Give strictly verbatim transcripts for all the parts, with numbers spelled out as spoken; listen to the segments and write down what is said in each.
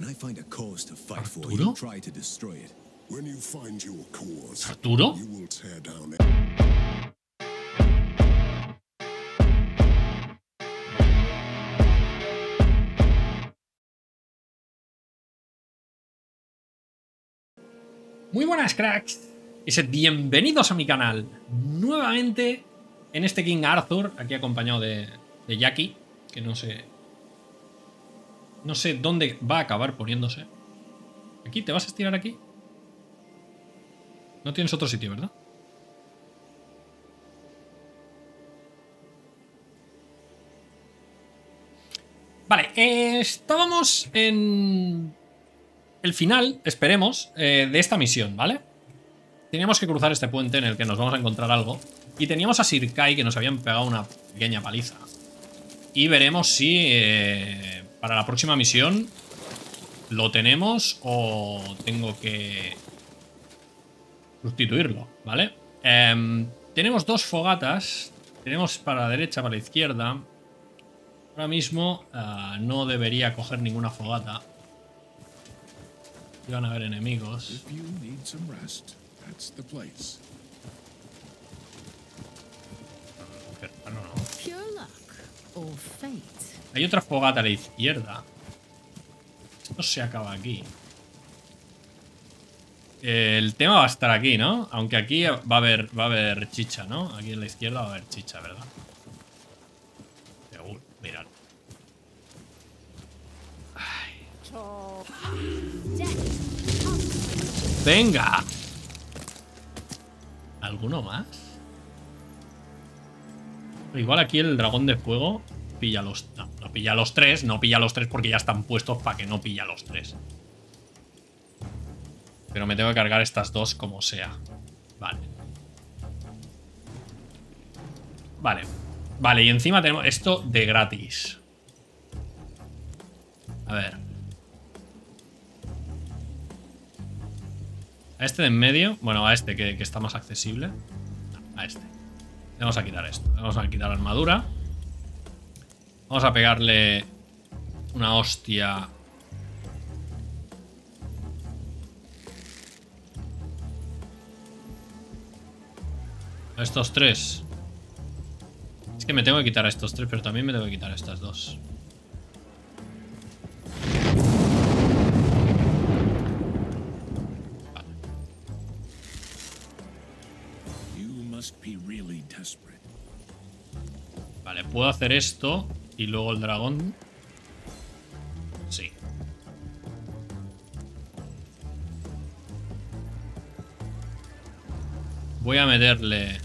¿Arturo? ¿Arturo? Muy buenas, cracks, y sed bienvenidos a mi canal nuevamente en este King Arthur, aquí acompañado de, de Jackie, que no sé no sé dónde va a acabar poniéndose. ¿Aquí? ¿Te vas a estirar aquí? No tienes otro sitio, ¿verdad? Vale, eh, estábamos en... el final, esperemos, eh, de esta misión, ¿vale? Teníamos que cruzar este puente en el que nos vamos a encontrar algo. Y teníamos a Sir Kay, que nos habían pegado una pequeña paliza. Y veremos si eh, para la próxima misión lo tenemos o tengo que sustituirlo, ¿vale? Eh, tenemos dos fogatas. Tenemos para la derecha, para la izquierda. Ahora mismo uh, no debería coger ninguna fogata. Van a haber enemigos. Hay otra fogata a la izquierda. Esto se acaba aquí. El tema va a estar aquí, ¿no? Aunque aquí va a haber, va a haber chicha, ¿no? Aquí en la izquierda va a haber chicha, ¿verdad? Seguro, mirad. Venga. ¿Alguno más? Igual aquí el dragón de fuego pilla los... No, no pilla los tres. No pilla los tres porque ya están puestos para que no pilla los tres. Pero me tengo que cargar estas dos como sea. Vale. Vale. Vale, y encima tenemos esto de gratis. A ver. A este de en medio. Bueno, a este que, que está más accesible. No, a este. Vamos a quitar esto. Vamos a quitar la armadura. Vamos a pegarle una hostia. A estos tres. Es que me tengo que quitar a estos tres, pero también me tengo que quitar a estas dos. Vale, puedo hacer esto y luego el dragón. Sí. Voy a meterle...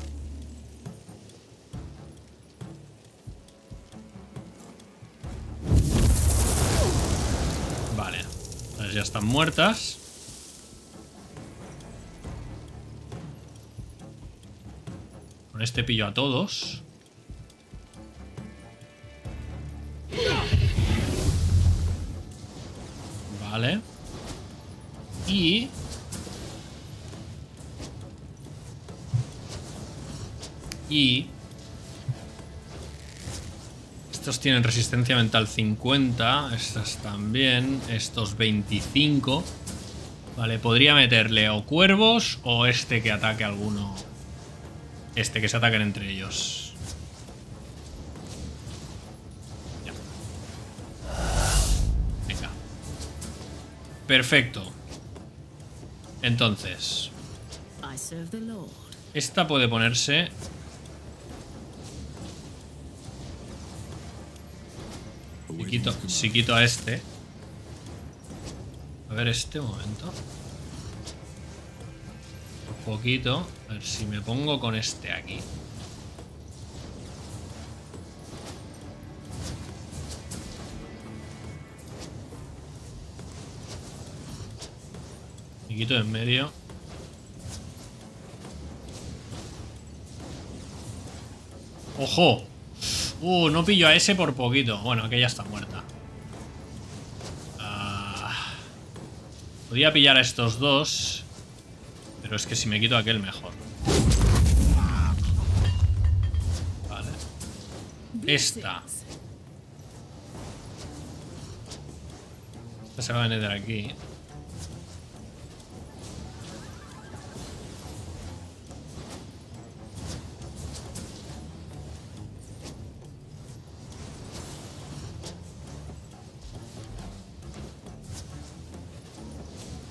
Vale, pues ya están muertas. Con este pillo a todos. Vale. Y... Y... Estos tienen resistencia mental cincuenta. Estas también. Estos veinticinco. Vale, podría meterle o cuervos o este que ataque a alguno. Este que se ataquen entre ellos. Ya. Venga. Perfecto. Entonces. Esta puede ponerse. Si quito, si quito a este. A ver, este momento. Poquito, a ver si me pongo con este aquí. Me quito de en medio. ¡Ojo! Uh, no pillo a ese por poquito. Bueno, aquella está muerta. Uh, podía pillar a estos dos. Pero es que si me quito aquel, mejor. Vale. Esta. Se va a venir de aquí.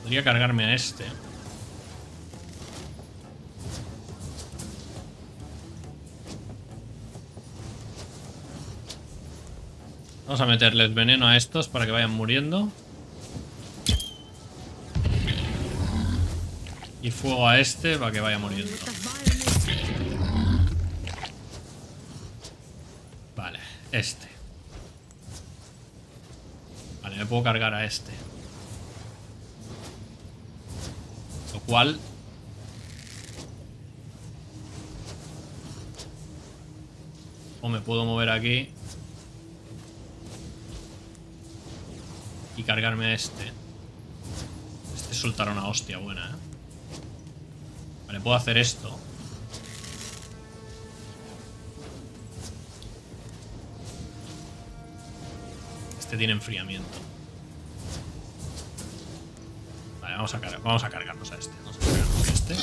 Podría cargarme a este. Vamos a meterles veneno a estos para que vayan muriendo. Y fuego a este para que vaya muriendo. Vale, este. Vale, me puedo cargar a este. Lo cual... o me puedo mover aquí. Y cargarme a este. Este soltará una hostia buena, ¿eh? Vale, puedo hacer esto. Este tiene enfriamiento. Vale, vamos a, cargar, vamos a cargarnos a este. Vamos a cargarnos a este.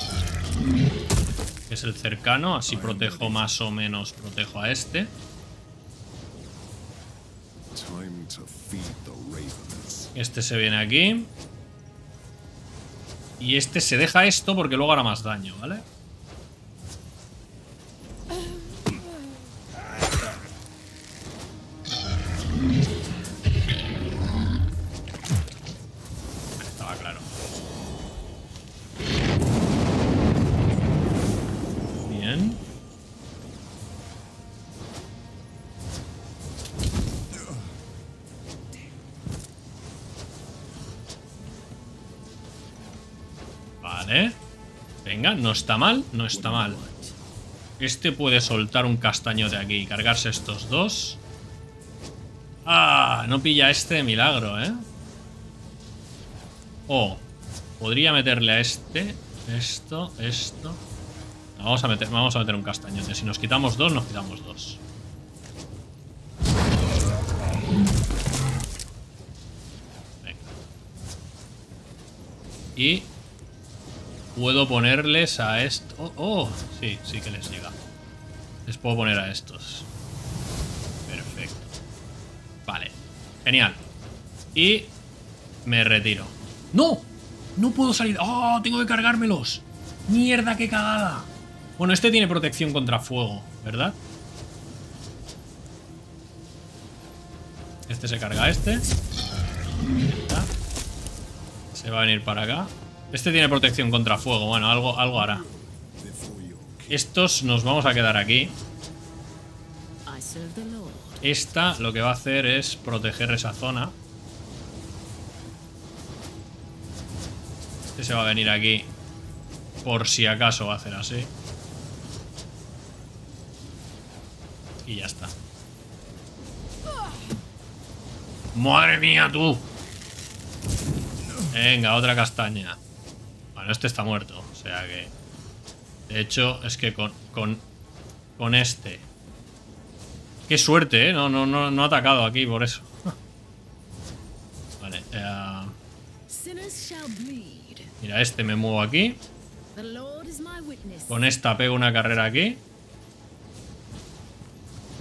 Que es el cercano, así protejo más o menos, protejo a este. Este se viene aquí. Y este se deja esto porque luego hará más daño, ¿vale? Estaba claro. Bien. ¿Eh? Venga, no está mal, no está mal. Este puede soltar un castaño de aquí y cargarse estos dos. Ah, no pilla este de milagro, ¿eh? O, podría meterle a este, esto, esto. Vamos a meter, vamos a meter un castañote. Si nos quitamos dos, nos quitamos dos. Venga. Y... puedo ponerles a esto. Oh, oh, sí, sí que les llega. Les puedo poner a estos. Perfecto. Vale, genial. Y me retiro. ¡No! No puedo salir. ¡Oh! Tengo que cargármelos. ¡Mierda, qué cagada! Bueno, este tiene protección contra fuego, ¿verdad? Este se carga a este. Se va a venir para acá. Este tiene protección contra fuego. Bueno, algo, algo hará. Estos nos vamos a quedar aquí. Esta lo que va a hacer es proteger esa zona. Este se va a venir aquí. Por si acaso va a hacer así. Y ya está. ¡Madre mía, tú! Venga, otra castaña. Bueno, este está muerto, o sea que... de hecho, es que con... con, con este... qué suerte, ¿eh? No, no, no, no ha atacado aquí, por eso. Vale, eh... mira, este me muevo aquí. Con esta pego una carrera aquí.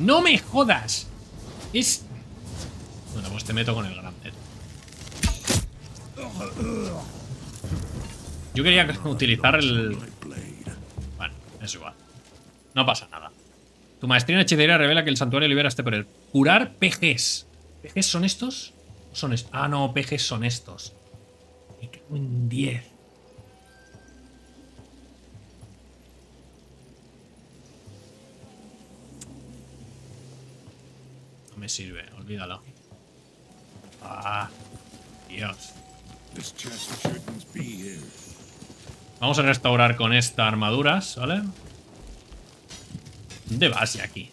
¡No me jodas! Es... bueno, pues te meto con el grande. Yo quería utilizar el... bueno, es igual. No pasa nada. Tu maestría en hechicería revela que el santuario libera este poder. Curar pejes. ¿Pejes son estos? Son estos. Ah, no, pejes son estos. Me cago en diez. No me sirve, olvídalo. Ah, Dios. Vamos a restaurar con esta armaduras, ¿vale? De base aquí.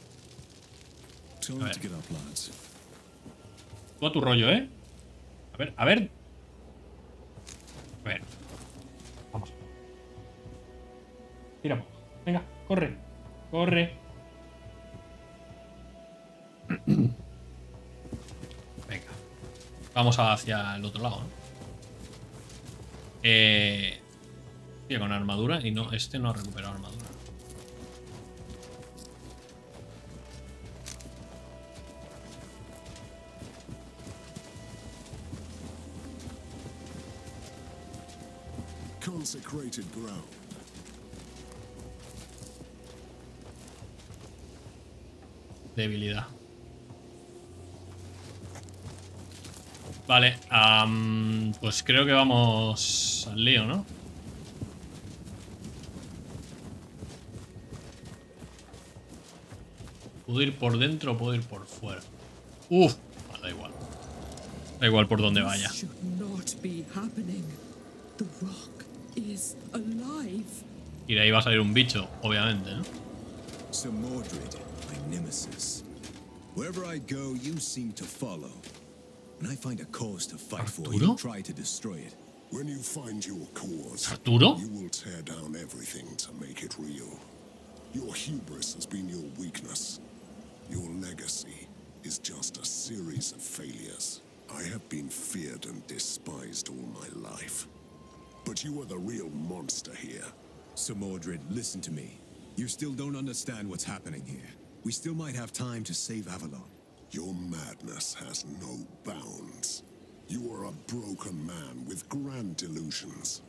A ver. Todo tu rollo, ¿eh? A ver, a ver. A ver. Vamos. Tiramos. Venga, corre. Corre. Venga. Vamos hacia el otro lado, ¿no? Eh... Tío, con armadura y no, este no ha recuperado armadura. Consecrated ground. Debilidad. Vale, um, pues creo que vamos al lío, ¿no? ¿Puedo ir por dentro o puedo ir por fuera? Uf, ah, da igual. Da igual por donde vaya. Y de ahí va a salir un bicho, obviamente, ¿no? Sir Mordred, mi nemesis. Wherever I go, you seem to follow. And I find a cause to fight for. You try to destroy it. When you find your cause, Arturo, you will tear down everything to make it real. Your hubris has been your weakness. Your legacy is just a series of failures. I have been feared and despised all my life. But you are the real monster here. Sir Mordred, listen to me. You still don't understand what's happening here. We still might have time to save Avalon. Your madness has no bounds. You are a broken man with grand delusions.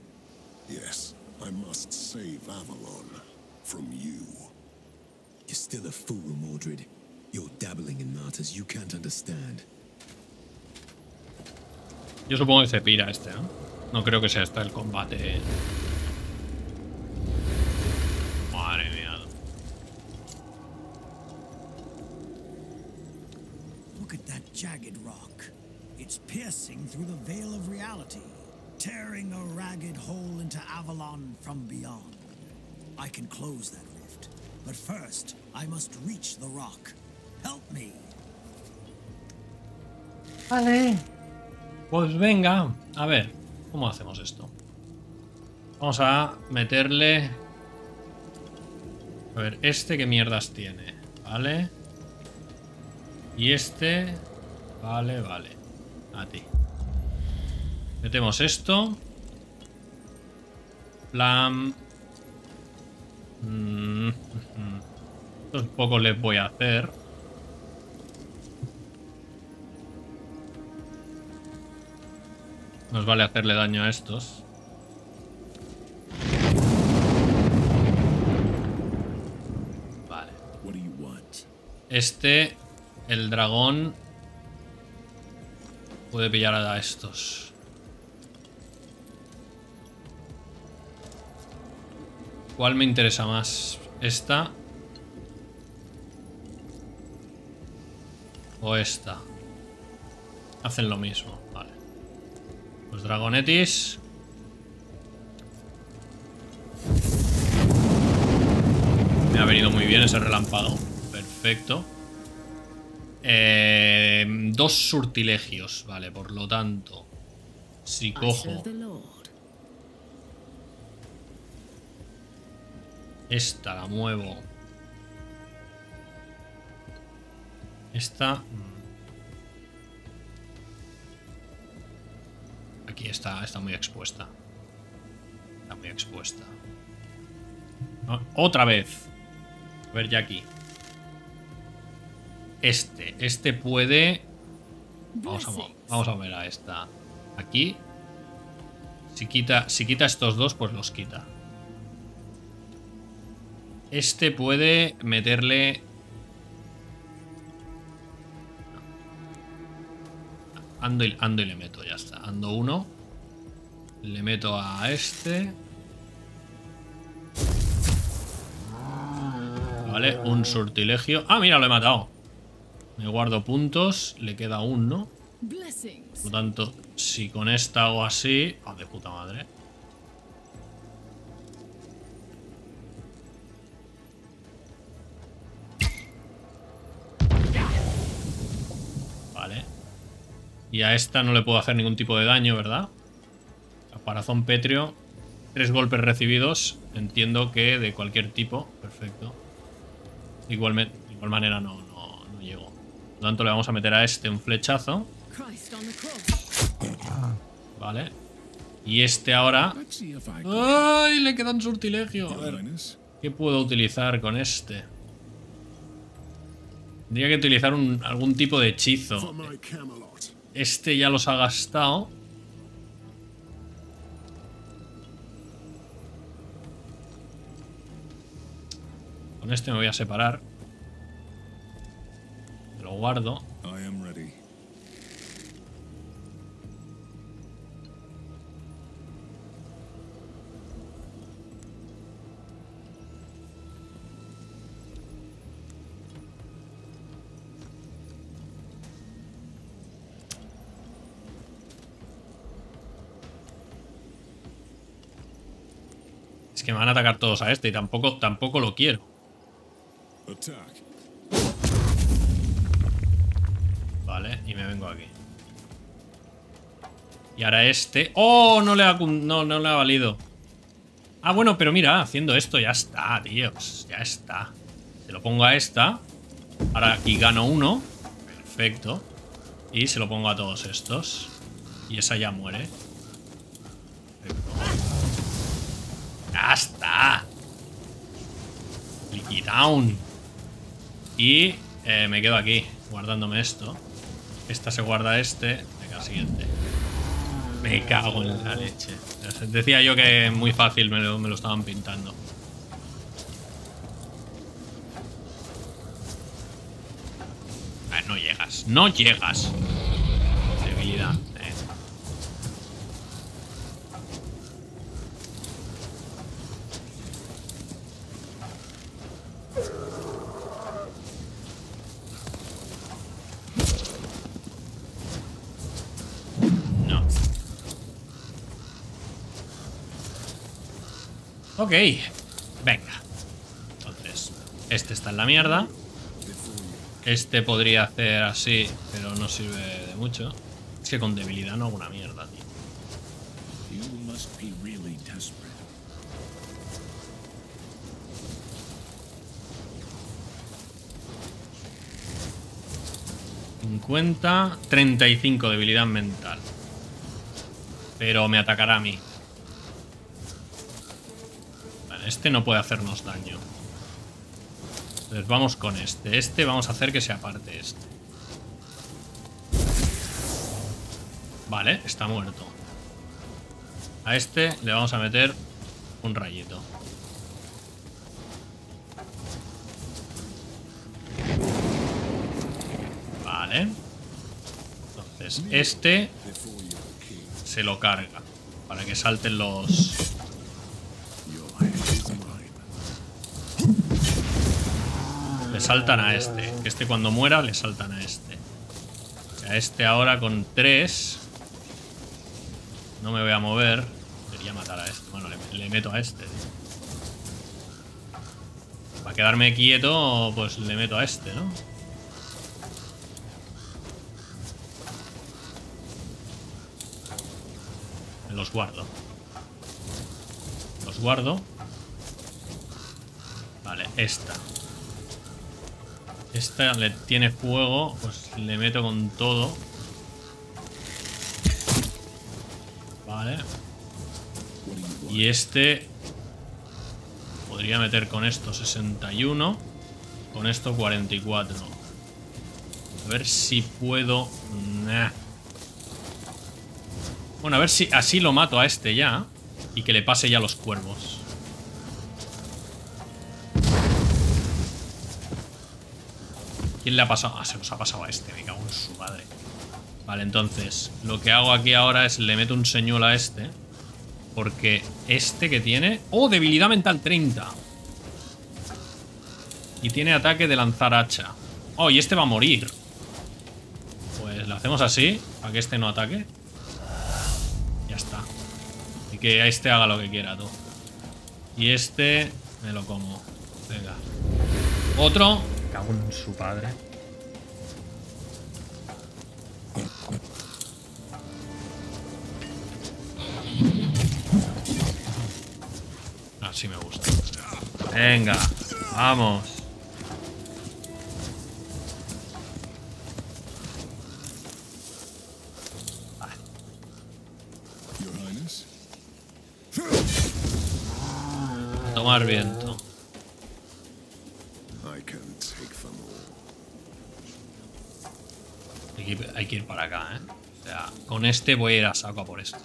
Yes, I must save Avalon from you. You're still a fool, Mordred. You're dabbling in matters you can't understand. Yo supongo que se pira este, ¿no? No creo que sea hasta el combate. Madre mía. Look at that jagged rock. It's piercing through the veil of reality, tearing a ragged hole into Avalon from beyond. I can close that rift, but first I must reach the rock. Help me. Vale. Pues venga, a ver. ¿Cómo hacemos esto? Vamos a meterle... A ver, este qué mierdas tiene, ¿vale? Y este... Vale, vale. A ti. Metemos esto. Plan... Mm-hmm. Estos pocos les voy a hacer. Nos vale hacerle daño a estos. Vale. Este, el dragón, puede pillar a estos. ¿Cuál me interesa más? ¿Esta? ¿O esta? Hacen lo mismo, vale. Los dragonetis. Me ha venido muy bien ese relámpago. Perfecto. Eh, dos surtilegios. Vale, por lo tanto, si cojo esta, la muevo. Esta... Aquí está, está muy expuesta. Está muy expuesta. No, otra vez. A ver, ya aquí. Este. Este puede... Vamos a, vamos a mover a esta. Aquí. Si quita, si quita estos dos, pues los quita. Este puede meterle... Ando y, ando y le meto, ya está. Ando uno. Le meto a este. Vale, un sortilegio. Ah, mira, lo he matado. Me guardo puntos. Le queda uno. Por lo tanto, si con esta hago así... Ah, de puta madre. Y a esta no le puedo hacer ningún tipo de daño, ¿verdad? Caparazón pétreo. Tres golpes recibidos. Entiendo que de cualquier tipo. Perfecto. Igualmente, de igual manera no, no, no llego. Por lo tanto, le vamos a meter a este un flechazo. Vale. Y este ahora... ¡Ay! Le queda un sortilegio. A ver, ¿qué puedo utilizar con este? Tendría que utilizar un, algún tipo de hechizo. Este ya los ha gastado. Con este me voy a separar. Lo guardo. Es que me van a atacar todos a este y tampoco, tampoco lo quiero. Vale, y me vengo aquí. Y ahora este... ¡Oh! No le ha, no, no le ha valido. Ah, bueno, pero mira, haciendo esto ya está, tíos. Ya está. Se lo pongo a esta. Ahora aquí gano uno. Perfecto. Y se lo pongo a todos estos. Y esa ya muere. Perfecto. ¡Ya está! Liquidown. Y eh, me quedo aquí, guardándome esto. Esta se guarda este. Venga, siguiente. Me cago en la leche. Decía yo que muy fácil me lo, me lo estaban pintando. Ah, no llegas. ¡No llegas! Debilidad. Ok, venga. Entonces, este está en la mierda. Este podría hacer así, pero no sirve de mucho. Es que con debilidad no hago una mierda, tío. cincuenta, treinta y cinco debilidad mental. Pero me atacará a mí. Este no puede hacernos daño. Entonces vamos con este. Este vamos a hacer que se aparte este. Vale, está muerto. A este le vamos a meter un rayito. Vale. Entonces este se lo carga para que salten los... Le saltan a este. Que este cuando muera le saltan a este. A este ahora con tres. No me voy a mover. Debería matar a este. Bueno, le, le meto a este. Para quedarme quieto, pues le meto a este, ¿no? Me los guardo. Los guardo. Vale, esta. Esta le tiene fuego, pues le meto con todo. Vale. Y este podría meter con esto sesenta y uno. Con esto cuarenta y cuatro. A ver si puedo... Nah. Bueno, a ver si así lo mato a este ya. Y que le pase ya los cuervos. ¿Quién le ha pasado? Ah, se los ha pasado a este. Me cago en su madre. Vale, entonces, lo que hago aquí ahora es le meto un señuelo a este. Porque este que tiene... ¡Oh! Debilidad mental treinta. Y tiene ataque de lanzar hacha. ¡Oh! Y este va a morir. Pues lo hacemos así, para que este no ataque. Ya está. Y que a este haga lo que quiera, tú. Y este... me lo como. Venga. Otro... Aún su padre. Así me gusta. Venga, vamos. Vale. tomar viento. Hay que, hay que ir para acá, ¿eh? O sea, con este voy a ir a saco a por este.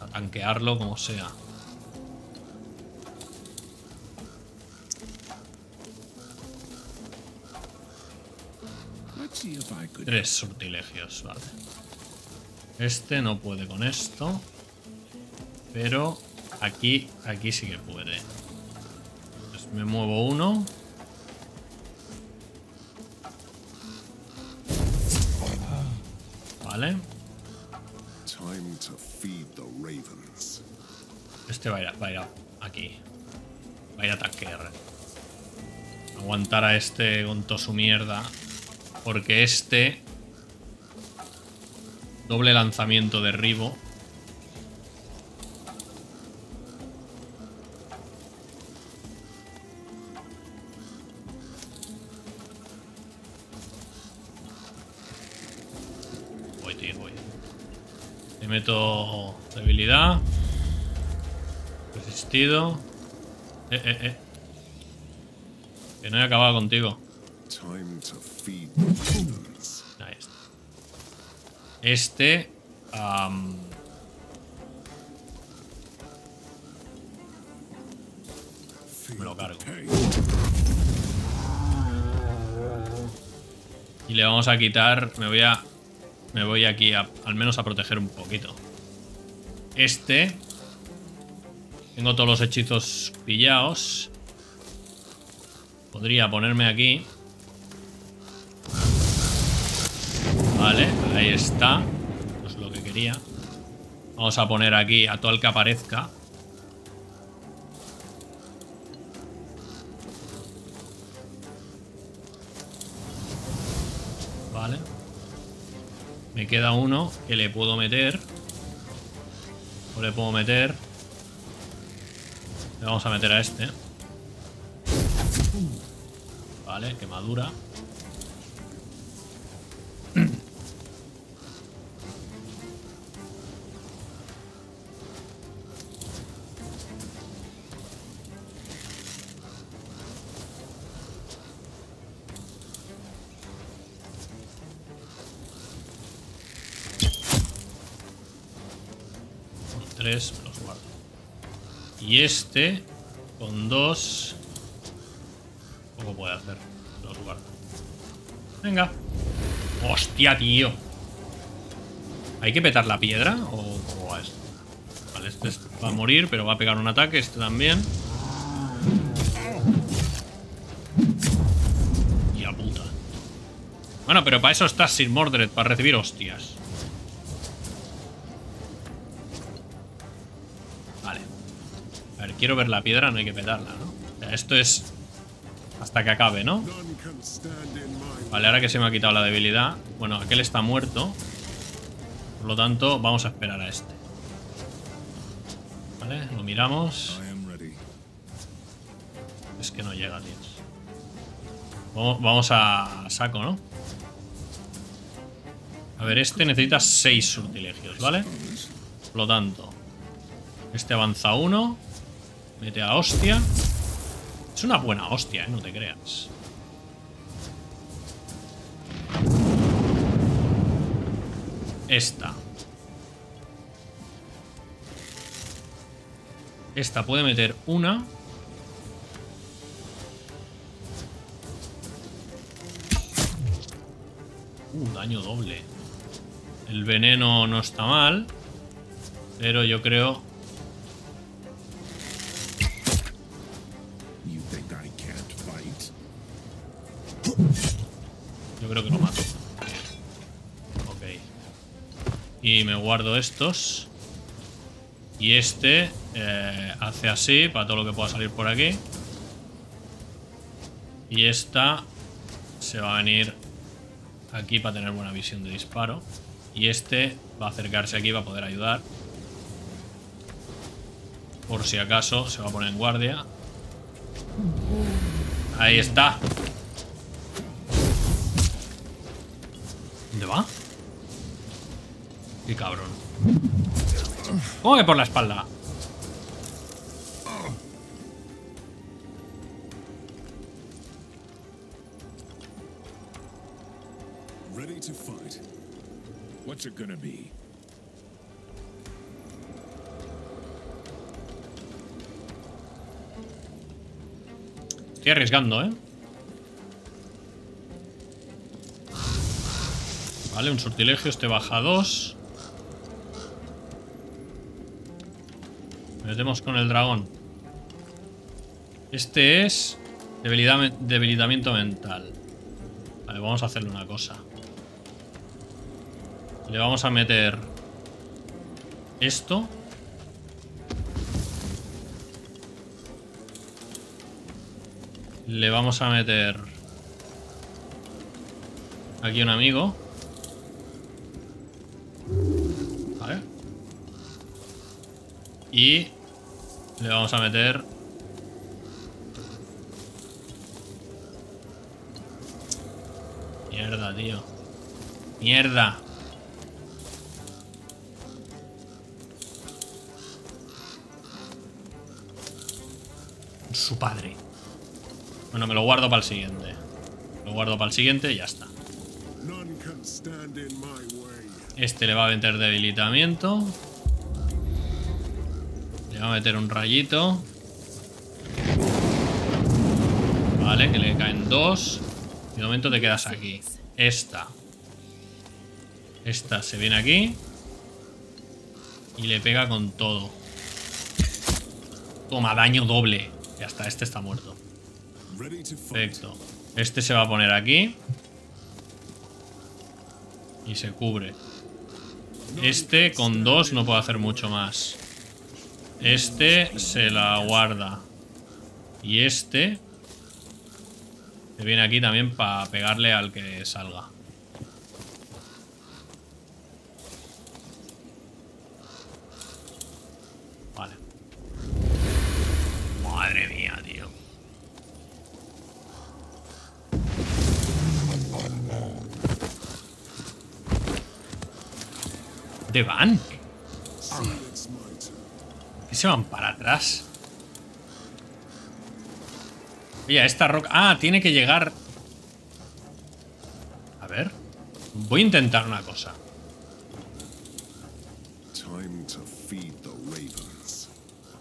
A tanquearlo como sea. Tres sortilegios, vale. Este no puede con esto. Pero aquí, aquí sí que puede. Entonces me muevo uno. Vale. Este va a ir a, va a ir a aquí. Va a ir a tanquear. Aguantar a este con toda su mierda. Porque este... Doble lanzamiento derribo. Voy, tío, voy. Le meto debilidad. Resistido. Eh, eh, eh. Que no he acabado contigo. Este um, me lo cargo. Y le vamos a quitar. Me voy a. Me voy aquí a, al menos a proteger un poquito. Este. Tengo todos los hechizos pillados. Podría ponerme aquí. Vale, ahí está. No es lo que quería. Vamos a poner aquí a todo el que aparezca. Vale. Me queda uno que le puedo meter. O le puedo meter. Le vamos a meter a este. Vale, quemadura. Tres, me los guardo. Y este, con dos, poco puede hacer. Me los guardo. Venga. ¡Hostia, tío! ¿Hay que petar la piedra? ¿O cómo va esto? Vale, este va a morir, pero va a pegar un ataque. Este también. Y a puta. Bueno, pero para eso está Sir Mordred, para recibir hostias. Quiero ver la piedra, no hay que petarla, ¿no? O sea, esto es hasta que acabe, ¿no? Vale, ahora que se me ha quitado la debilidad. Bueno, aquel está muerto. Por lo tanto, vamos a esperar a este. Vale, lo miramos. Es que no llega, tío. Vamos, vamos a saco, ¿no? A ver, este necesita seis sortilegios, ¿vale? Por lo tanto, este avanza uno. Mete a hostia. Es una buena hostia, ¿eh? No te creas. Esta. Esta puede meter una. Uh, daño doble. El veneno no está mal. Pero yo creo... Creo que lo mato. Ok. Y me guardo estos. Y este eh, hace así para todo lo que pueda salir por aquí. Y esta se va a venir aquí para tener buena visión de disparo. Y este va a acercarse aquí para poder ayudar. Por si acaso se va a poner en guardia. Ahí está. ¿Dónde va? Qué cabrón. ¿Cómo que por la espalda? gonna be. Estoy arriesgando, ¿eh? Vale, un sortilegio, este baja dos. Metemos con el dragón. Este es debilidad, debilitamiento mental. Vale, vamos a hacerle una cosa. Le vamos a meter esto. Le vamos a meter aquí un amigo. Vale. Y le vamos a meter mierda, tío. Mierda. Su padre. Bueno, me lo guardo para el siguiente. Lo guardo para el siguiente y ya está. Este le va a meter debilitamiento. Le va a meter un rayito. Vale, que le caen dos. De momento te quedas aquí. Esta. Esta se viene aquí. Y le pega con todo. Toma, daño doble. Ya está, este está muerto. Perfecto. Este se va a poner aquí. Y se cubre. Este con dos no puedo hacer mucho más. Este se la guarda. Y este se viene aquí también para pegarle al que salga. Vale. Madre mía, tío. ¿Dónde van? ¿Qué se van para atrás? Oye, esta roca... Ah, tiene que llegar... A ver... Voy a intentar una cosa.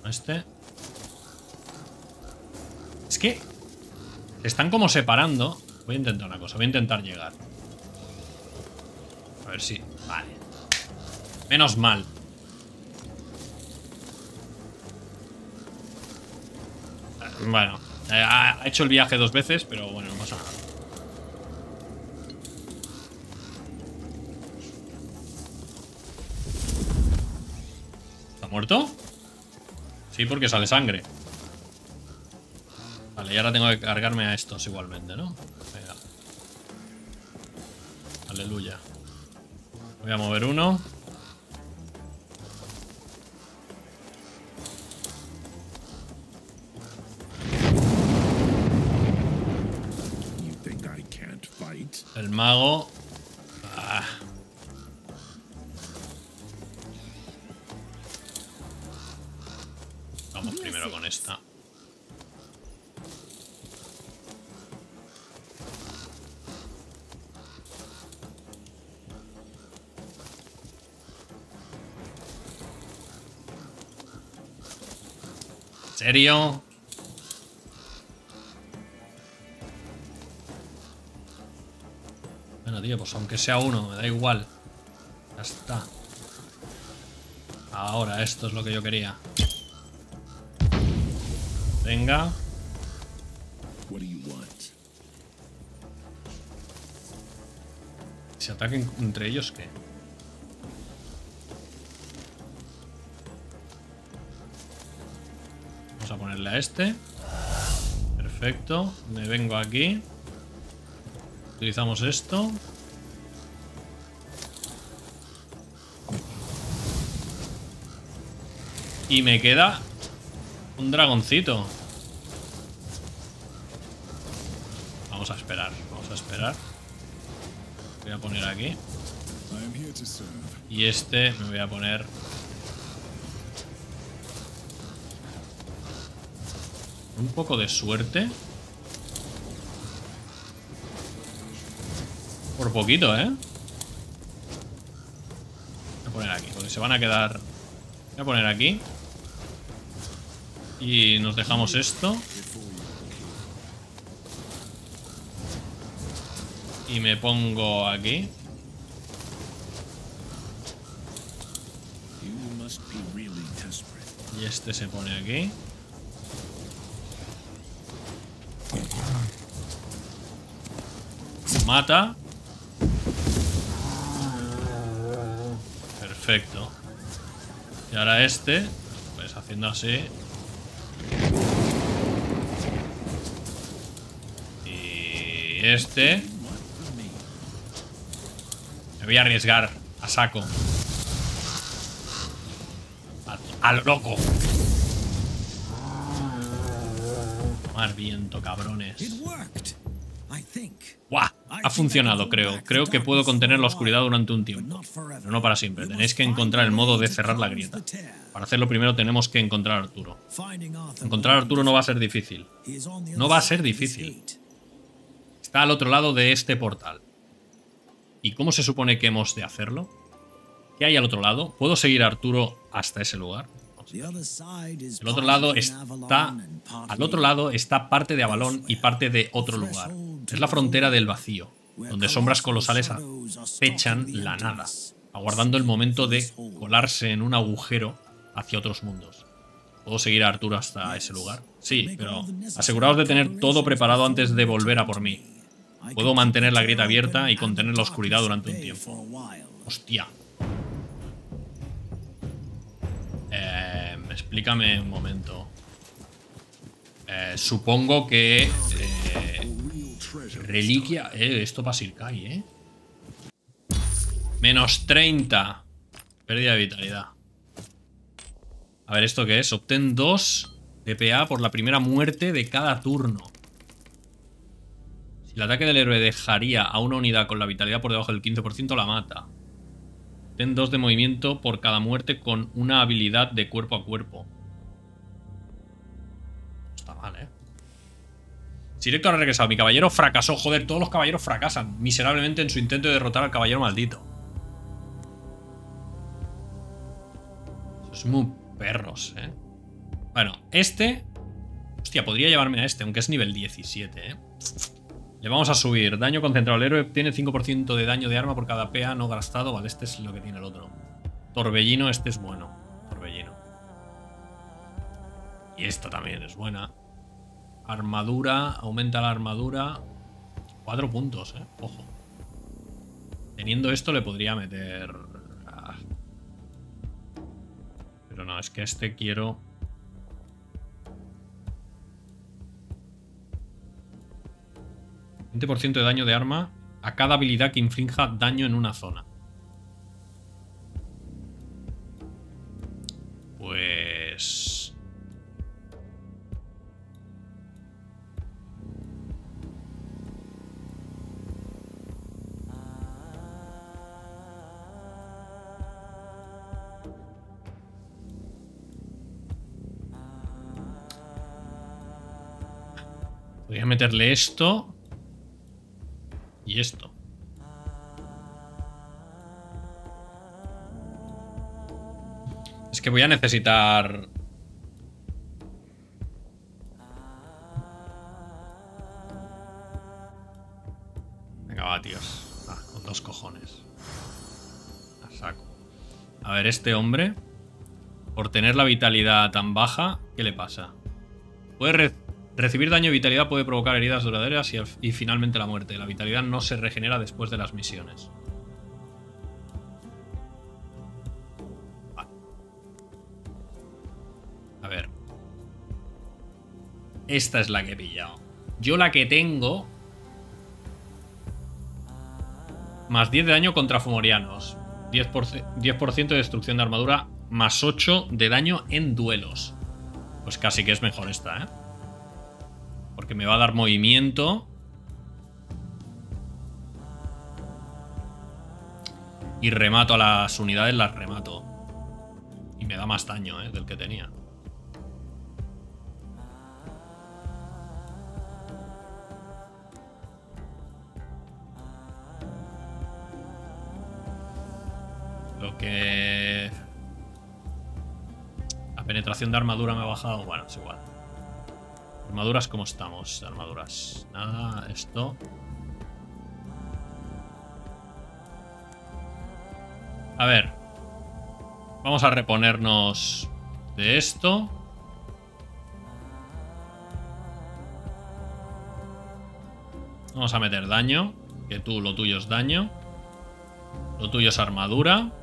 Este... Es que... Se están como separando... Voy a intentar una cosa, voy a intentar llegar. A ver si... Vale. Menos mal. Bueno, eh, ha hecho el viaje dos veces, pero bueno, no pasa nada. ¿Está muerto? Sí, porque sale sangre. Vale, y ahora tengo que cargarme a estos igualmente, ¿no? Venga. Aleluya. Voy a mover uno. El mago. Ah. Vamos primero con esta. ¿En serio? Pues aunque sea uno, me da igual. Ya está. Ahora, esto es lo que yo quería. Venga. ¿Se ataquen entre ellos qué? Vamos a ponerle a este. Perfecto. Me vengo aquí. Utilizamos esto. Y me queda un dragoncito. Vamos a esperar, vamos a esperar. Voy a poner aquí. Y este me voy a poner... Un poco de suerte. Por poquito, ¿eh? se van a quedar. Voy a poner aquí. Y nos dejamos esto. Y me pongo aquí. Y este se pone aquí. Mata. Perfecto. Y ahora este, pues haciendo así. Y este. Me voy a arriesgar a saco. A lo loco. Más viento, cabrones. ¡Guau! Ha funcionado, creo. Creo que puedo contener la oscuridad durante un tiempo. Pero no para siempre. Tenéis que encontrar el modo de cerrar la grieta. Para hacerlo primero tenemos que encontrar a Arturo. Encontrar a Arturo no va a ser difícil. No va a ser difícil. Está al otro lado de este portal. ¿Y cómo se supone que hemos de hacerlo? ¿Qué hay al otro lado? ¿Puedo seguir a Arturo hasta ese lugar? El otro lado está, al otro lado está parte de Avalon y parte de otro lugar. Es la frontera del vacío, donde sombras colosales acechan la nada, aguardando el momento de colarse en un agujero hacia otros mundos. ¿Puedo seguir a Arturo hasta ese lugar? Sí, pero aseguraos de tener todo preparado antes de volver a por mí. Puedo mantener la grieta abierta y contener la oscuridad durante un tiempo. Hostia. Eh, explícame un momento. Eh, supongo que eh, reliquia. Eh, esto para Sir Kay, eh. menos treinta. Pérdida de vitalidad. A ver, ¿esto qué es? Obtén dos D P A por la primera muerte de cada turno. Si el ataque del héroe dejaría a una unidad con la vitalidad por debajo del quince por ciento, la mata. Ten dos de movimiento por cada muerte con una habilidad de cuerpo a cuerpo. Está mal, ¿eh? Si Héctor ha regresado, mi caballero fracasó. Joder, todos los caballeros fracasan miserablemente en su intento de derrotar al caballero maldito. Esos son muy perros, ¿eh? Bueno, este... Hostia, podría llevarme a este, aunque es nivel diecisiete, ¿eh? Le vamos a subir. Daño concentrado. El héroe tiene cinco por ciento de daño de arma por cada P A no gastado. Vale, este es lo que tiene el otro. Torbellino, este es bueno. Torbellino. Y esta también es buena. Armadura. Aumenta la armadura. Cuatro puntos, eh. Ojo. Teniendo esto le podría meter... Pero no, es que a este quiero... veinte por ciento de daño de arma a cada habilidad que infrinja daño en una zona. Pues... Podría meterle esto... Y esto. Es que voy a necesitar... Venga, va, tíos. Ah, con dos cojones. A saco. A ver, este hombre... Por tener la vitalidad tan baja, ¿qué le pasa? Puede re- Recibir daño de vitalidad puede provocar heridas duraderas y, y finalmente la muerte. La vitalidad no se regenera después de las misiones. Vale. A ver. Esta es la que he pillado. Yo la que tengo... Más diez de daño contra fomorianos. diez por ciento de destrucción de armadura. Más ocho de daño en duelos. Pues casi que es mejor esta, ¿eh? Porque me va a dar movimiento. Y remato a las unidades, las remato. Y me da más daño, ¿eh? Del que tenía. Lo que... penetración de armadura me ha bajado. Bueno, es igual. Armaduras, ¿cómo estamos? Armaduras. Nada, esto. A ver. Vamos a reponernos de esto. Vamos a meter daño. Que tú, lo tuyo es daño. Lo tuyo es armadura.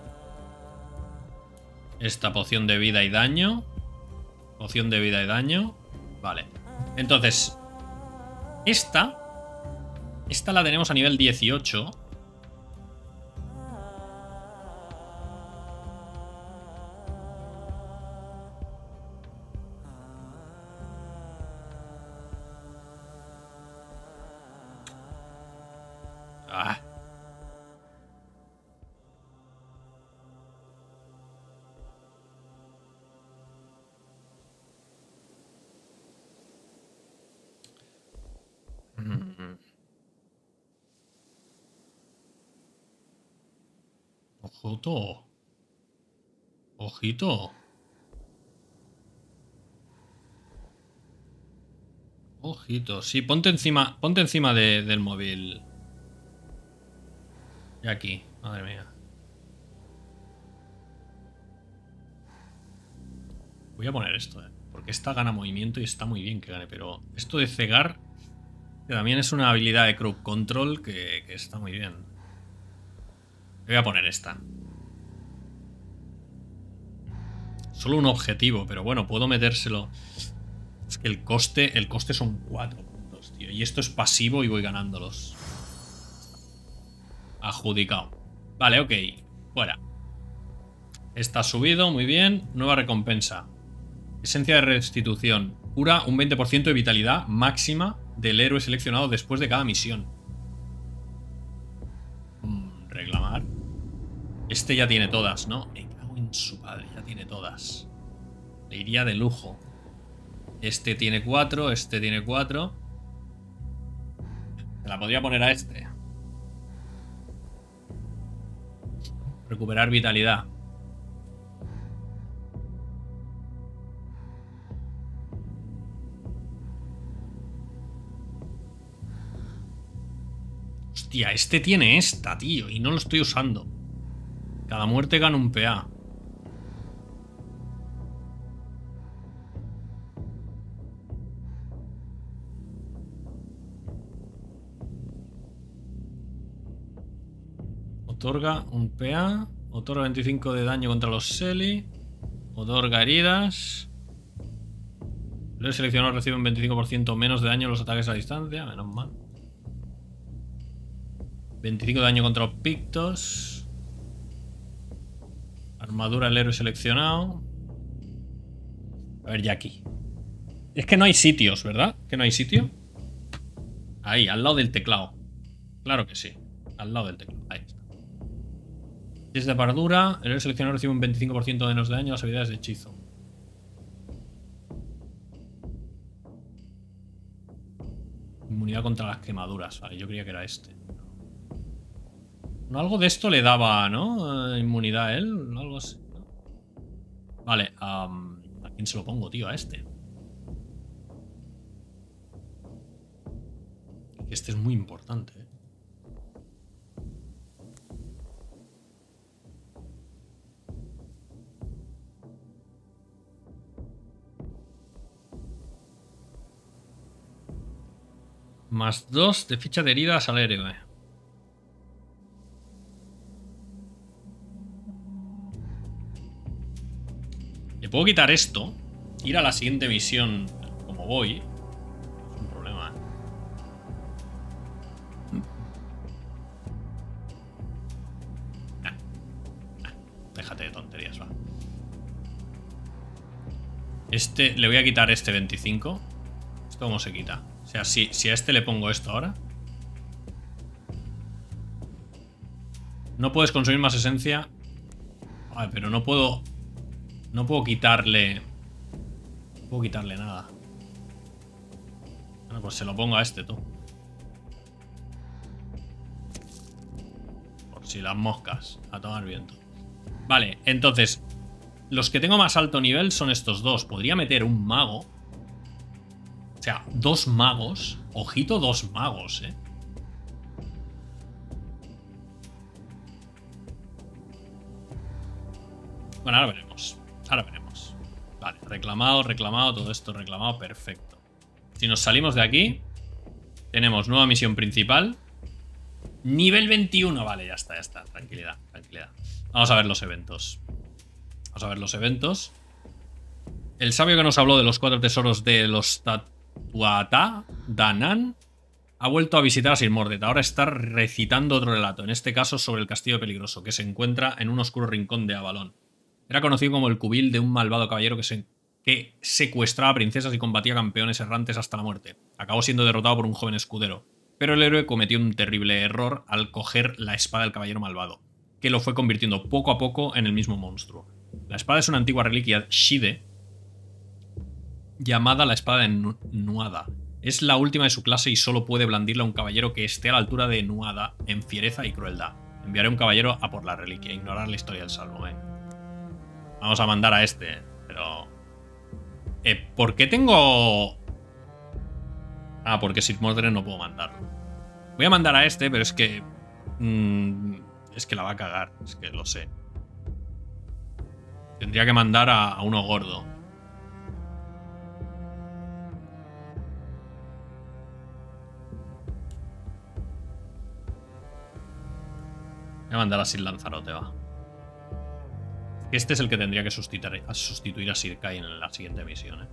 Esta poción de vida y daño. Poción de vida y daño. Vale. Entonces, esta. Esta la tenemos a nivel dieciocho. Ah. Ojito. Ojito. Ojito. Sí, ponte encima, ponte encima de, del móvil. Y aquí, madre mía. Voy a poner esto, ¿eh? Porque esta gana movimiento y está muy bien que gane, pero esto de cegar que también es una habilidad de crowd control que, que está muy bien. Voy a poner esta. Solo un objetivo, pero bueno, puedo metérselo. Es que el coste, el coste son cuatro puntos, tío. Y esto es pasivo y voy ganándolos. Adjudicado. Vale, ok. Fuera. Está subido, muy bien. Nueva recompensa. Esencia de restitución. Cura un veinte por ciento de vitalidad máxima del héroe seleccionado después de cada misión. Mm, reclamar. Este ya tiene todas, ¿no? Me cago en su padre, ya tiene todas. Le iría de lujo. Este tiene cuatro, este tiene cuatro. Se la podría poner a este. Recuperar vitalidad. Hostia, este tiene esta, tío. Y no lo estoy usando. Cada muerte gana un P A. Otorga un P A. Otorga veinticinco de daño contra los Selly. Otorga heridas. Los seleccionados reciben veinticinco por ciento menos de daño en los ataques a distancia. Menos mal. veinticinco de daño contra los pictos. Armadura del héroe seleccionado. A ver, ya aquí. Es que no hay sitios, ¿verdad? Que no hay sitio. Ahí, al lado del teclado. Claro que sí. Al lado del teclado. Ahí está. Desde pardura, el héroe seleccionado recibe un veinticinco por ciento de menos daño a las habilidades de hechizo. Inmunidad contra las quemaduras. Vale, yo creía que era este. No, algo de esto le daba, ¿no? Eh, inmunidad a él, algo así. Vale, um, ¿a quién se lo pongo, tío? A este. Este es muy importante, ¿eh? Más dos de ficha de heridas al héroe. Le puedo quitar esto. Ir a la siguiente misión como voy. Es un problema. Nah. Nah. Déjate de tonterías, va. Este, le voy a quitar este veinticinco. ¿Esto cómo se quita? O sea, si, si a este le pongo esto ahora. No puedes consumir más esencia. Ay, pero no puedo. No puedo quitarle. No puedo quitarle nada. Bueno, pues se lo pongo a este, tú. Por si las moscas. A tomar viento. Vale, entonces. Los que tengo más alto nivel son estos dos. Podría meter un mago. O sea, dos magos. Ojito, dos magos, eh. Bueno, ahora veremos. Ahora veremos. Vale, reclamado, reclamado, todo esto reclamado, perfecto. Si nos salimos de aquí, tenemos nueva misión principal. Nivel veintiuno, vale, ya está, ya está. Tranquilidad, tranquilidad. Vamos a ver los eventos. Vamos a ver los eventos. El sabio que nos habló de los cuatro tesoros de los Tatuatá, Danán, ha vuelto a visitar a Sir Mordred. Ahora está recitando otro relato, en este caso sobre el castillo peligroso, que se encuentra en un oscuro rincón de Avalon. Era conocido como el cubil de un malvado caballero que, se, que secuestraba princesas y combatía campeones errantes hasta la muerte. Acabó siendo derrotado por un joven escudero, pero el héroe cometió un terrible error al coger la espada del caballero malvado, que lo fue convirtiendo poco a poco en el mismo monstruo. La espada es una antigua reliquia Shide, llamada la espada de nu Nuada. Es la última de su clase y solo puede blandirla a un caballero que esté a la altura de Nuada en fiereza y crueldad. Enviaré a un caballero a por la reliquia. Ignorar la historia del salmo, eh. Vamos a mandar a este, pero... Eh, ¿por qué tengo...? Ah, porque Sir Mordred no puedo mandarlo. Voy a mandar a este, pero es que... Mmm, es que la va a cagar, es que lo sé. Tendría que mandar a, a uno gordo. Voy a mandar a Sir Lanzarote, va. Este es el que tendría que sustituir a, sustituir a Sir Kay en la siguiente misión, ¿eh?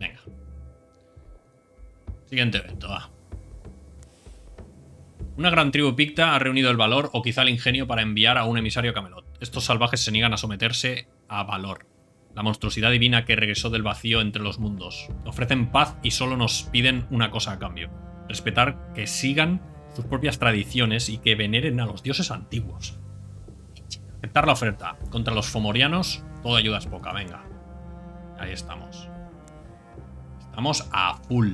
Venga. Siguiente evento, va. Una gran tribu picta ha reunido el valor o quizá el ingenio para enviar a un emisario a Camelot. Estos salvajes se niegan a someterse a Valor, la monstruosidad divina que regresó del vacío entre los mundos. Ofrecen paz y solo nos piden una cosa a cambio. Respetar que sigan sus propias tradiciones y que veneren a los dioses antiguos. Aceptar la oferta. Contra los fomorianos, toda ayuda es poca. Venga. Ahí estamos. Estamos a full.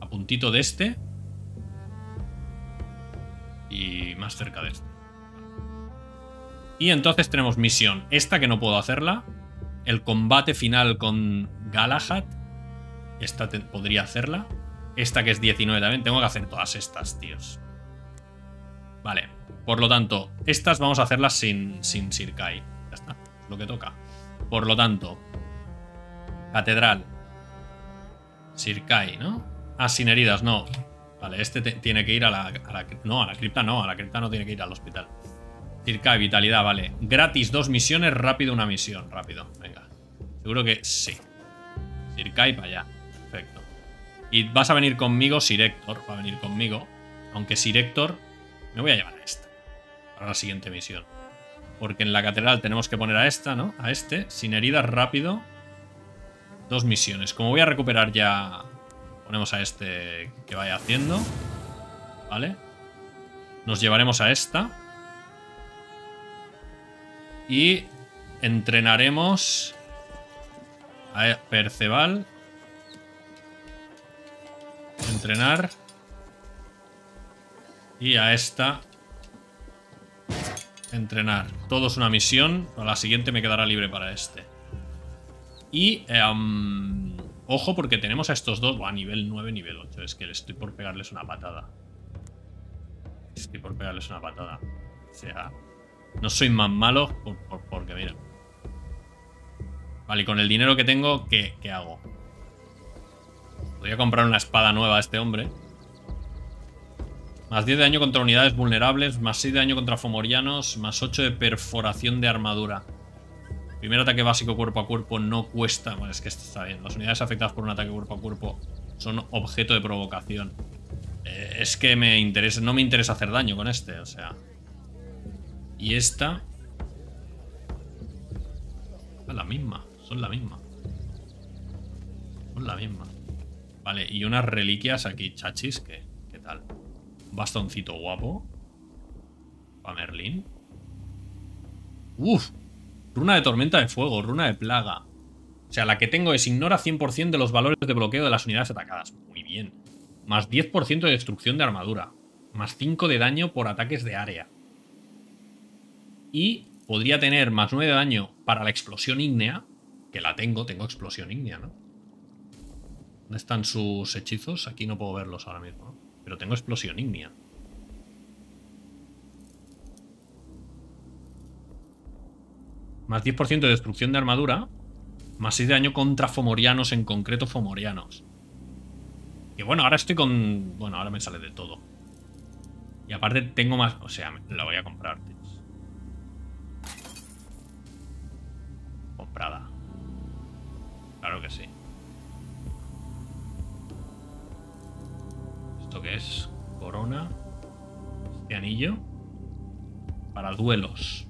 A puntito de este. Y más cerca de este. Y entonces tenemos misión. Esta que no puedo hacerla. El combate final con Galahad. Esta te podría hacerla. Esta que es diecinueve también. Tengo que hacer todas estas, tíos. Vale. Por lo tanto, estas vamos a hacerlas sin, sin Sir Kay. Ya está. Es lo que toca. Por lo tanto, Catedral. Sir Kay, ¿no? Ah, sin heridas, no. Vale, este te, tiene que ir a la, a la... No, a la cripta no. A la cripta no tiene que ir al hospital. Sir Kay, vitalidad, vale. Gratis, dos misiones. Rápido, una misión. Rápido, venga. Seguro que sí. Sir Kay para allá. Perfecto. Y vas a venir conmigo, Sir Héctor. Va a venir conmigo. Aunque Sir Héctor... Me voy a llevar a esta. Para la siguiente misión. Porque en la catedral tenemos que poner a esta, ¿no? A este. Sin heridas, rápido. Dos misiones. Como voy a recuperar ya... Ponemos a este que vaya haciendo. ¿Vale? Nos llevaremos a esta. Y entrenaremos a Perceval. Entrenar. Y a esta entrenar. Todo es una misión. A la siguiente me quedará libre para este. Y eh, um, ojo, porque tenemos a estos dos. Buah, nivel nueve, nivel ocho. Es que estoy por pegarles una patada. Estoy por pegarles una patada. O sea, no soy más malo por, por, porque mira. Vale, y con el dinero que tengo, ¿qué, qué hago? Podría comprar una espada nueva a este hombre. Más diez de daño contra unidades vulnerables. Más seis de daño contra fomorianos. Más ocho de perforación de armadura. Primer ataque básico cuerpo a cuerpo. No cuesta. Bueno, es que esto está bien. Las unidades afectadas por un ataque cuerpo a cuerpo son objeto de provocación. eh, Es que me interesa. No me interesa hacer daño con este, o sea. Y esta es la misma. Son la misma. Son la misma. Vale, y unas reliquias aquí, chachis, que ¿qué tal? Un bastoncito guapo. Para Merlin. Uf, runa de tormenta de fuego, runa de plaga. O sea, la que tengo es ignora cien por ciento de los valores de bloqueo de las unidades atacadas. Muy bien. Más diez por ciento de destrucción de armadura. Más cinco de daño por ataques de área. Y podría tener más nueve de daño para la explosión ígnea. Que la tengo, tengo explosión ígnea, ¿no? ¿Dónde están sus hechizos? Aquí no puedo verlos ahora mismo, ¿no? Pero tengo explosión ígnea. Más diez por ciento de destrucción de armadura. Más seis de daño contra fomorianos, en concreto fomorianos. Que bueno, ahora estoy con... Bueno, ahora me sale de todo. Y aparte tengo más... O sea, la voy a comprar. Comprada. Claro que sí. ¿Esto qué es? Corona. Este anillo. Para duelos.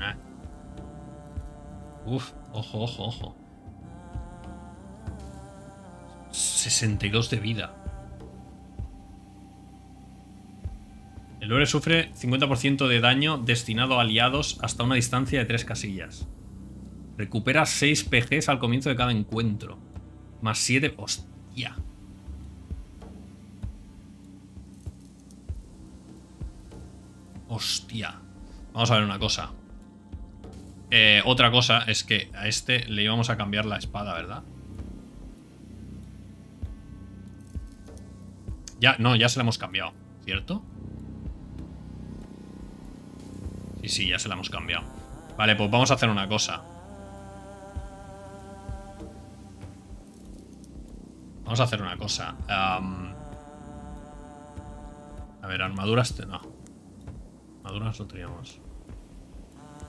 Ah. Uf, ojo, ojo, ojo. sesenta y dos de vida. El héroe sufre cincuenta por ciento de daño destinado a aliados hasta una distancia de tres casillas. Recupera seis P Gs al comienzo de cada encuentro. Más siete... ¡Hostia! ¡Hostia! Vamos a ver una cosa. Eh, otra cosa es que a este le íbamos a cambiar la espada, ¿verdad? Ya, no, ya se la hemos cambiado, ¿cierto? Sí, sí, ya se la hemos cambiado. Vale, pues vamos a hacer una cosa. Vamos a hacer una cosa. Um, a ver, armaduras... No. Armaduras no teníamos.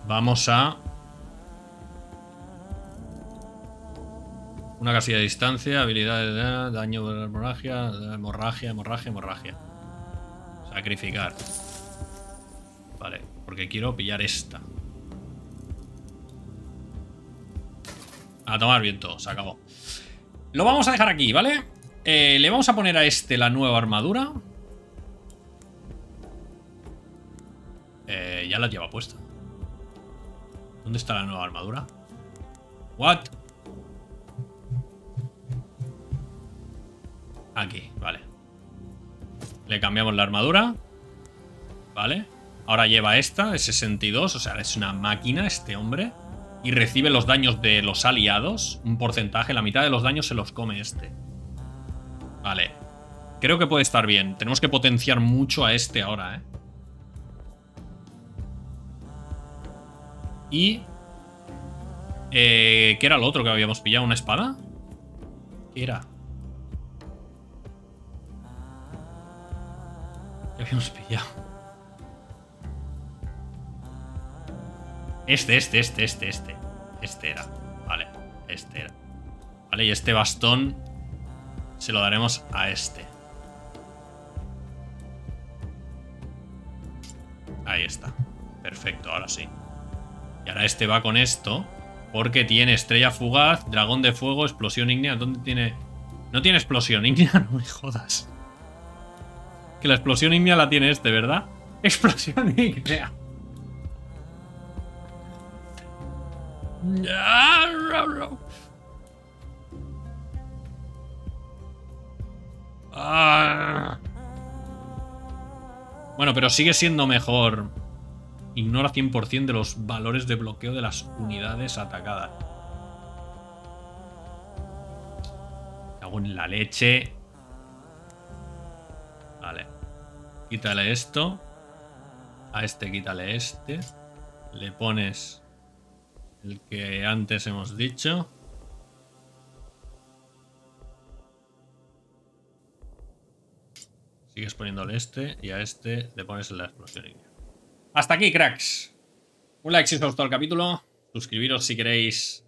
Vamos a... Una casilla de distancia, habilidad de daño de hemorragia, hemorragia, hemorragia, hemorragia. Sacrificar. Vale, porque quiero pillar esta. A tomar viento, se acabó. Lo vamos a dejar aquí, ¿vale? Eh, le vamos a poner a este la nueva armadura. Eh, ya la lleva puesta. ¿Dónde está la nueva armadura? ¿What? Aquí, vale. Le cambiamos la armadura. Vale. Ahora lleva esta de sesenta y dos. O sea, es una máquina este hombre. Y recibe los daños de los aliados. Un porcentaje, la mitad de los daños se los come este. Vale. Creo que puede estar bien. Tenemos que potenciar mucho a este ahora, ¿eh? Y eh, ¿qué era lo otro que habíamos pillado? ¿Una espada? ¿Qué era? Habíamos pillado este, este, este, este, este este era, vale, este era, vale, y este bastón se lo daremos a este. Ahí está, perfecto, ahora sí. Y ahora este va con esto porque tiene estrella fugaz, dragón de fuego, explosión ígnea. ¿Dónde tiene? No tiene explosión ígnea, no me jodas. Que la explosión ígnea la tiene este, ¿verdad? Explosión ígnea. Bueno, pero sigue siendo mejor. Ignora cien por ciento de los valores de bloqueo de las unidades atacadas. Cago en la leche. Vale. Quítale esto. A este quítale este. Le pones el que antes hemos dicho. Sigues poniéndole este. Y a este le pones la explosión. Hasta aquí, cracks. Un like si os ha gustado el capítulo. Suscribiros si queréis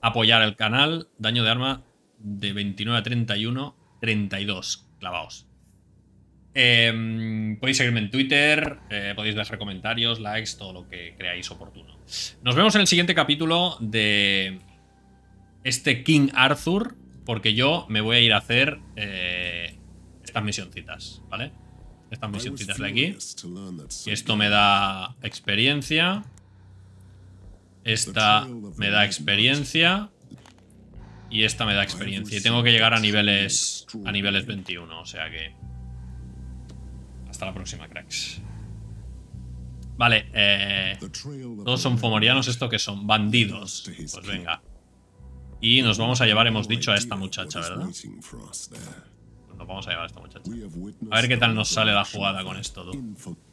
apoyar el canal. Daño de arma de veintinueve a treinta y uno. treinta y dos. Clavaos. Eh, podéis seguirme en Twitter, eh, podéis dejar comentarios, likes, todo lo que creáis oportuno. Nos vemos en el siguiente capítulo de este King Arthur, porque yo me voy a ir a hacer eh, estas misioncitas, ¿vale? Estas misioncitas de aquí. Y esto me da experiencia. Esta me da experiencia. Y esta me da experiencia. Y tengo que llegar a niveles a niveles veintiuno. O sea que... hasta la próxima, cracks. Vale, eh... todos son fomorianos. ¿Esto que son? Bandidos. Pues venga. Y nos vamos a llevar, hemos dicho, a esta muchacha, ¿verdad? Nos vamos a llevar a esta muchacha. A ver qué tal nos sale la jugada con esto, tú.